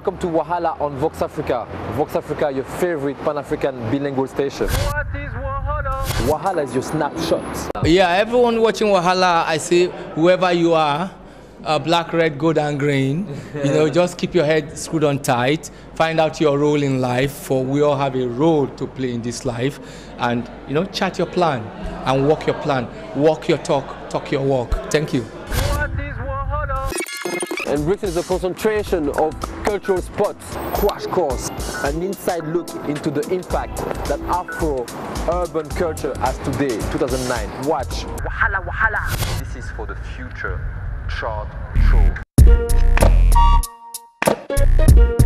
Welcome to Wahala on Vox Africa. Vox Africa, your favorite Pan-African bilingual station. What is Wahala? Wahala is your snapshot. Yeah, everyone watching Wahala, I say, whoever you are, black, red, gold and green, you know, just keep your head screwed on tight, find out your role in life, for we all have a role to play in this life, and, you know, chart your plan and walk your plan, walk your talk, talk your walk. Thank you. And Britain is a concentration of cultural spots, crash course, an inside look into the impact that Afro-urban culture has today, 2009. Watch. Wahala, Wahala. This is for the future. Chart Show.